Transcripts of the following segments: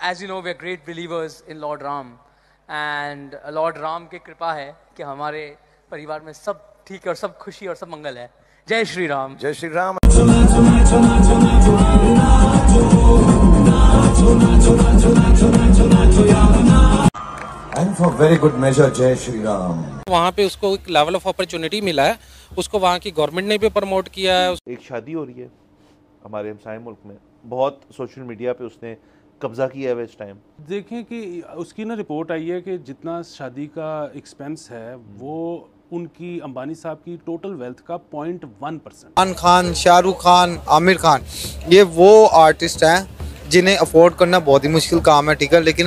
as you know, we are great believers in Lord Ram, and Lord Ram की कृपा है कि हमारे परिवार में सब ठीक है और सब खुशी और सब मंगल है. जय श्री राम. जय Shri Ram. And for very good measure, जय श्री राम. वहाँ पे उसको एक लेवल ऑफ अपॉर्चुनिटी मिला है, उसको वहाँ की गवर्नमेंट ने भी प्रमोट किया है. एक शादी हो रही है हमारे हमसाय मुल्क में, बहुत सोशल मीडिया पे उसने कब्जा किया है इस टाइम. देखें कि उसकी ना रिपोर्ट आई है कि जितना शादी का एक्सपेंस है वो उनकी अंबानी साहब की टोटल वेल्थ का 0.1%. सलमान खान, शाहरुख खान, आमिर खान, ये वो आर्टिस्ट हैं जिन्हें अफोर्ड करना बहुत ही मुश्किल काम है, ठीक है. लेकिन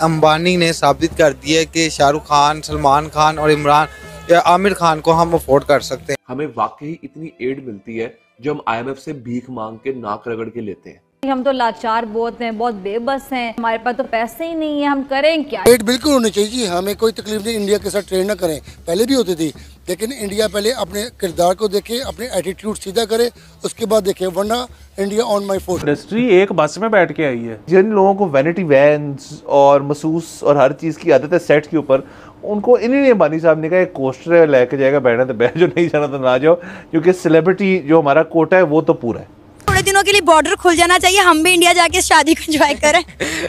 अंबानी ने साबित कर दिया है कि शाहरुख खान, सलमान खान और इमरान आमिर खान को हम अफोर्ड कर सकते हैं. हमें वाकई इतनी एड मिलती है जो हम IMF से भीख मांग के नाक रगड़ के लेते हैं. हम तो लाचार बहुत हैं, बहुत बेबस हैं, हमारे पास तो पैसे ही नहीं है, हम करें क्या? एड बिल्कुल होनी चाहिए, हमें कोई तकलीफ नहीं. इंडिया के साथ ट्रेड ना करें, पहले भी होती थी, लेकिन इंडिया पहले अपने किरदार को देखे, अपने एटीट्यूड सीधा करे, उसके बाद देखे, वरना India on my force. Industry एक बस में बैठ के आई है. जिन लोगों को वैनिटी वैन्स और मसूस और हर चीज की आदत है सेट के ऊपर, उनको इन्हीं अंबानी साहब ने कहा एक कोस्टर लेके जाएगा, बैठना तो बैठ, जो नहीं जाना तो ना जाओ, क्योंकि सेलिब्रिटी जो हमारा कोटा है वो तो पूरा है. थोड़े दिनों के लिए बॉर्डर खुल जाना चाहिए, हम भी इंडिया जाके शादी को एंजॉय करें.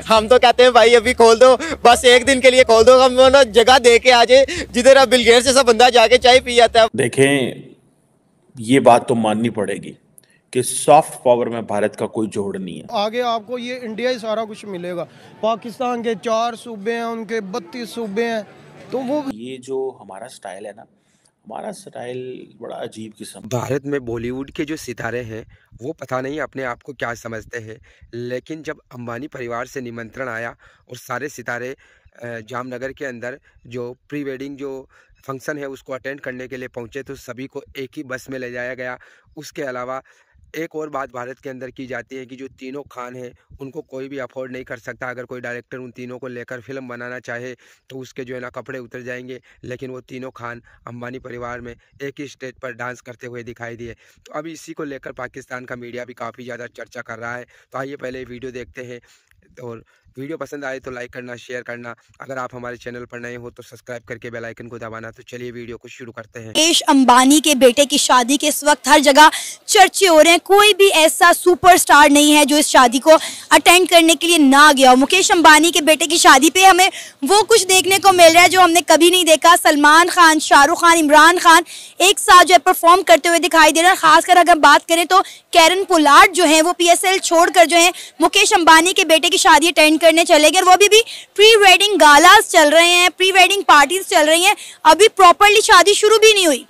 हम तो कहते हैं भाई अभी खोल दो, बस एक दिन के लिए खोल दो, हम ना जगह दे के आ जाए जिधर आप बिल गेट्स जैसा बंदा जाके चाय पी जाता है. देखें, ये बात तो माननी पड़ेगी कि सॉफ्ट पावर में भारत का कोई जोड़ नहीं है. आगे आपको ये इंडिया ही सारा कुछ मिलेगा. पाकिस्तान के 4 सूबे हैं, उनके 32 सूबे हैं, तो वो ये जो हमारा स्टाइल है ना, हमारा स्टाइल बड़ा अजीब किस्म. भारत में बॉलीवुड के जो सितारे हैं वो पता नहीं अपने आप को क्या समझते हैं, लेकिन जब अंबानी परिवार से निमंत्रण आया और सारे सितारे जामनगर के अंदर जो प्री वेडिंग जो फंक्शन है उसको अटेंड करने के लिए पहुंचे, तो सभी को एक ही बस में ले जाया गया. उसके अलावा एक और बात भारत के अंदर की जाती है कि जो तीनों खान हैं उनको कोई भी अफोर्ड नहीं कर सकता. अगर कोई डायरेक्टर उन तीनों को लेकर फिल्म बनाना चाहे तो उसके जो है ना कपड़े उतर जाएंगे, लेकिन वो तीनों खान अंबानी परिवार में एक ही स्टेज पर डांस करते हुए दिखाई दिए. तो अभी इसी को लेकर पाकिस्तान का मीडिया भी काफ़ी ज़्यादा चर्चा कर रहा है. तो आइए पहले वीडियो देखते हैं, और वीडियो पसंद आए तो लाइक करना, शेयर करना. अगर आप हमारे चैनल पर नए हो तो सब्सक्राइब करके बेल आइकन को दबाना. तो चलिए वीडियो को शुरू करते हैं. मुकेश अंबानी के बेटे की शादी के इस वक्त हर जगह चर्चे हो रहे हैं. कोई भी ऐसा सुपरस्टार नहीं है जो इस शादी को अटेंड करने के लिए ना गया हो. मुकेश अंबानी के बेटे की शादी पे हमें वो कुछ देखने को मिल रहा है जो हमने कभी नहीं देखा. सलमान खान, शाहरुख खान, इमरान खान एक साथ जो है परफॉर्म करते हुए दिखाई दे रहा है. खासकर अगर बात करें तो करन पोलार्ड जो है वो PSL छोड़कर जो है मुकेश अंबानी के बेटे की शादी अटेंड करने चले गए. वो भी प्री वेडिंग गालास चल रहे हैं, प्री वेडिंग पार्टीज चल रही हैं, अभी प्रॉपर्ली शादी शुरू भी नहीं हुई.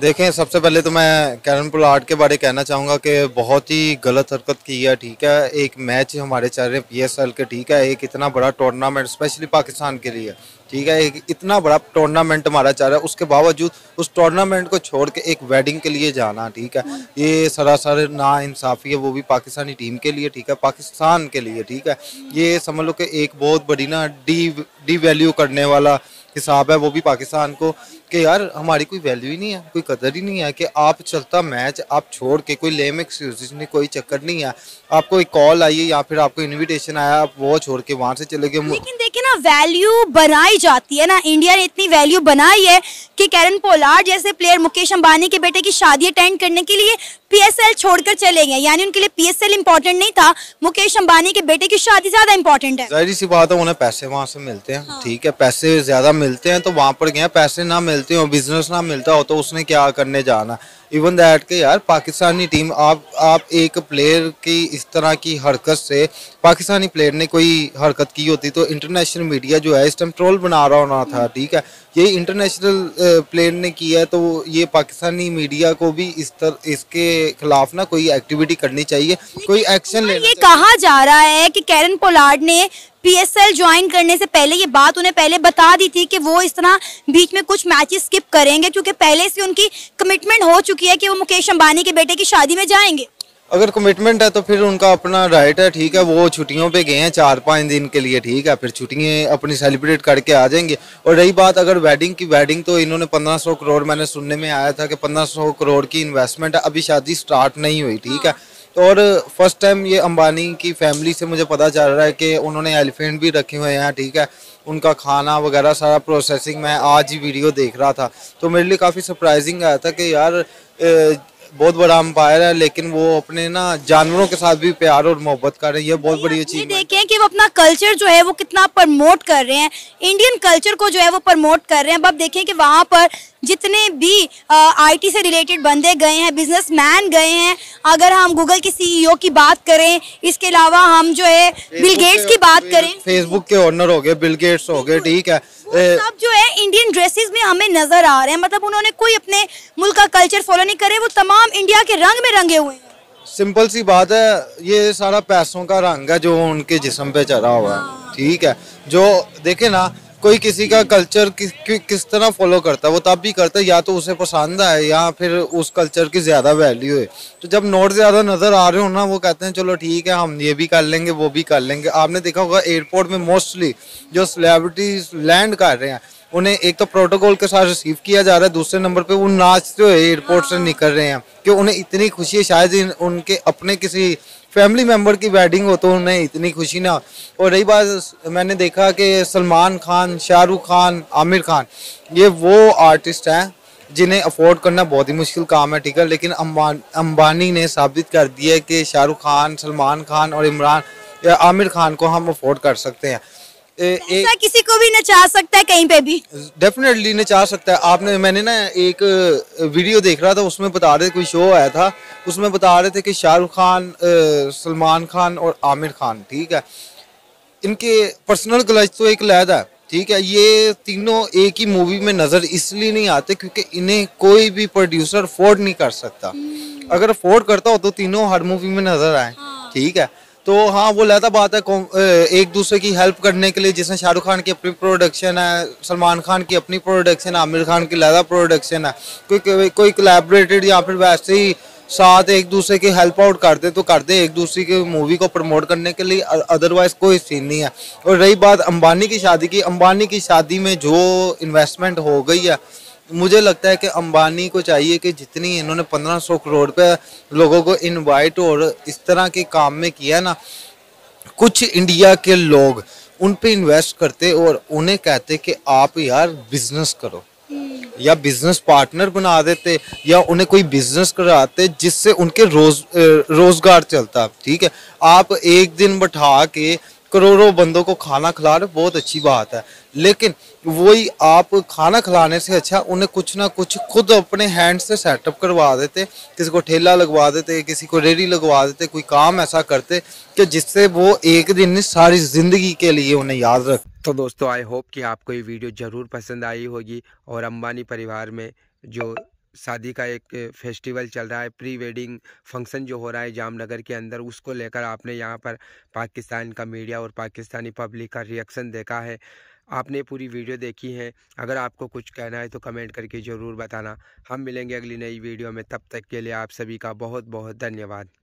देखें, सबसे पहले तो मैं करन पोलार्ड के बारे कहना चाहूँगा कि बहुत ही गलत हरकत की है, ठीक है. एक मैच हमारे चल रहे PSL के, ठीक है, एक इतना बड़ा टूर्नामेंट स्पेशली पाकिस्तान के लिए, ठीक है, एक इतना बड़ा टूर्नामेंट हमारा चल रहा है, उसके बावजूद उस टूर्नामेंट को छोड़ के एक वेडिंग के लिए जाना, ठीक है, ये सरासर ना इंसाफ़ी है, वो भी पाकिस्तानी टीम के लिए, ठीक है, पाकिस्तान के लिए, ठीक है. ये समझ लो कि एक बहुत बड़ी ना डी वैल्यू करने वाला हिसाब है, वो भी पाकिस्तान को, कि यार हमारी कोई वैल्यू ही नहीं है, कोई कदर ही नहीं है, कि आप चलता मैच आप छोड़ के, कोई लेम एक्सक्यूज नहीं, कोई चक्कर नहीं है. आपको एक कॉल आई है या फिर आपको इनविटेशन आया, आप वो छोड़ के वहाँ से चले गए. लेकिन देखिए ना, वैल्यू बनाई जाती है ना, इंडिया ने इतनी वैल्यू बनाई है कि करन पोलार्ड जैसे प्लेयर मुकेश अंबानी के बेटे की शादी अटेंड करने के लिए PSL छोड़कर चले गए. यानी उनके लिए PSL इम्पोर्टेंट नहीं था, मुकेश अंबानी के बेटे की शादी ज्यादा इम्पोर्टेंट है. जाहिर सी बात है, उन्हें पैसे वहाँ से मिलते हैं, ठीक है, पैसे ज्यादा मिलते हैं तो वहाँ पर गए. पैसे ना मिलते हो, बिजनेस ना मिलता हो, तो उसने क्या करने जाना. इवन दैट के यार पाकिस्तानी टीम, आप एक प्लेयर की इस तरह की हरकत से, पाकिस्तानी प्लेयर ने कोई हरकत की होती तो इंटरनेशनल मीडिया जो है इस टाइम ट्रोल बना रहा होना था, ठीक है. ये इंटरनेशनल प्लेयर ने किया है तो ये पाकिस्तानी मीडिया को भी इसके खिलाफ ना कोई एक्टिविटी करनी चाहिए, कोई एक्शन लेना चाहिए. ये कहा जा रहा है कि करन पोलार्ड ने PSL ज्वाइन करने से पहले ये बात उन्हें पहले बता दी थी कि वो इस तरह बीच में कुछ मैचेस स्किप करेंगे, क्योंकि पहले से उनकी कमिटमेंट हो चुकी है कि वो मुकेश अंबानी के बेटे की शादी में जाएंगे. अगर कमिटमेंट है तो फिर उनका अपना राइट है, ठीक है. वो छुट्टियों पे गए हैं 4-5 दिन के लिए, ठीक है, फिर छुट्टियाँ अपनी सेलिब्रेट करके आ जाएंगे. और रही बात अगर वेडिंग की, वेडिंग तो इन्होंने 1500 करोड़, मैंने सुनने में आया था कि 1500 करोड़ की इन्वेस्टमेंट है, अभी शादी स्टार्ट नहीं हुई, ठीक है. और फर्स्ट टाइम ये अंबानी की फैमिली से मुझे पता चल रहा है कि उन्होंने एलिफेंट भी रखे हुए हैं, ठीक है, उनका खाना वगैरह सारा प्रोसेसिंग। मैं आज ही वीडियो देख रहा था तो मेरे लिए काफ़ी सरप्राइजिंग आया था कि यार बहुत बड़ा अंपायर है लेकिन वो अपने ना जानवरों के साथ भी प्यार और मोहब्बत कर रही है, बहुत बड़ी अचीवमेंट। देखें कि वो अपना कल्चर जो है वो कितना प्रमोट कर रहे हैं, इंडियन कल्चर को जो है वो प्रमोट कर रहे हैं। अब आप देखें कि वहाँ पर जितने भी आईटी से रिलेटेड बंदे गए हैं, बिजनेसमैन गए हैं, अगर हम गूगल के सीईओ की बात करें, इसके अलावा हम जो है बिल गेट्स की बात करें, फेसबुक के ओनर हो गए, बिल गेट्स हो गए, ठीक है, सब जो है इंडियन ड्रेसेस में हमें नजर आ रहे हैं। मतलब उन्होंने कोई अपने मुल्क का कल्चर फॉलो नहीं करे, वो तमाम इंडिया के रंग में रंगे हुए हैं। सिंपल सी बात है, ये सारा पैसों का रंग है जो उनके जिस्म पे चढ़ा हुआ है, ठीक है। जो देखे ना कोई किसी का कल्चर किस तरह फॉलो करता है वो तब भी करता है या तो उसे पसंद आए या फिर उस कल्चर की ज़्यादा वैल्यू है। तो जब नोट ज़्यादा नज़र आ रहे हो ना, वो कहते हैं चलो ठीक है हम ये भी कर लेंगे वो भी कर लेंगे। आपने देखा होगा एयरपोर्ट में मोस्टली जो सेलिब्रिटीज लैंड कर रहे हैं उन्हें एक तो प्रोटोकॉल के साथ रिसीव किया जा रहा है, दूसरे नंबर पे वो नाचते हुए एयरपोर्ट से निकल रहे हैं कि उन्हें इतनी खुशी है। शायद उनके अपने किसी फैमिली मेंबर की वेडिंग हो तो उन्हें इतनी खुशी ना। और रही बात, मैंने देखा कि सलमान खान, शाहरुख खान, आमिर खान, ये वो आर्टिस्ट हैं जिन्हें अफोर्ड करना बहुत ही मुश्किल काम है, ठीक है, लेकिन अंबानी ने साबित कर दिया है कि शाहरुख खान, सलमान खान और आमिर खान को हम अफोर्ड कर सकते हैं। ऐसा किसी को भी नचा सकता है, कहीं पे भी डेफिनेटली नचा सकता है। आपने, मैंने ना एक वीडियो देख रहा था, उसमें बता रहे थे, कोई शो आया था उसमें बता रहे थे कि शाहरुख खान, सलमान खान और आमिर खान, ठीक है, इनके पर्सनल क्लच तो एक लहदा है, ठीक है, ये तीनों एक ही मूवी में नजर इसलिए नहीं आते क्योंकि इन्हें कोई भी प्रोड्यूसर अफोर्ड नहीं कर सकता। अगर अफोर्ड करता हो तो तीनों हर मूवी में नजर आए, ठीक है। तो हाँ, वो लहता बात है एक दूसरे की हेल्प करने के लिए। जिसने शाहरुख खान की अपनी प्रोडक्शन है, सलमान खान की अपनी प्रोडक्शन है, आमिर खान की लहदा प्रोडक्शन है, कोई कोलैबोरेटेड या फिर वैसे ही साथ एक दूसरे की हेल्प आउट करते तो करते एक दूसरे की मूवी को प्रमोट करने के लिए, अदरवाइज कोई सीन नहीं है। और रही बात अंबानी की शादी की, अंबानी की शादी में जो इन्वेस्टमेंट हो गई है, मुझे लगता है कि अंबानी को चाहिए कि जितनी इन्होंने 1500 करोड़ पे लोगों को इनवाइट और इस तरह के काम में किया ना, कुछ इंडिया के लोग उन पे इन्वेस्ट करते और उन्हें कहते कि आप यार बिजनेस करो, या बिजनेस पार्टनर बना देते या उन्हें कोई बिजनेस कराते जिससे उनके रोजगार चलता, ठीक है। आप एक दिन बैठा के करोड़ों बंदों को खाना खिला रहे, बहुत अच्छी बात है, लेकिन वही आप खाना खिलाने से अच्छा उन्हें कुछ ना कुछ खुद अपने हैंड से सेटअप करवा देते, किसी को ठेला लगवा देते, किसी को रेहड़ी लगवा देते, कोई काम ऐसा करते कि जिससे वो एक दिन सारी ज़िंदगी के लिए उन्हें याद रख। तो दोस्तों, आई होप कि आपको ये वीडियो ज़रूर पसंद आई होगी। और अंबानी परिवार में जो शादी का एक फेस्टिवल चल रहा है, प्री वेडिंग फंक्शन जो हो रहा है जामनगर के अंदर, उसको लेकर आपने यहाँ पर पाकिस्तान का मीडिया और पाकिस्तानी पब्लिक का रिएक्शन देखा है। आपने पूरी वीडियो देखी है, अगर आपको कुछ कहना है तो कमेंट करके ज़रूर बताना। हम मिलेंगे अगली नई वीडियो में, तब तक के लिए आप सभी का बहुत बहुत धन्यवाद।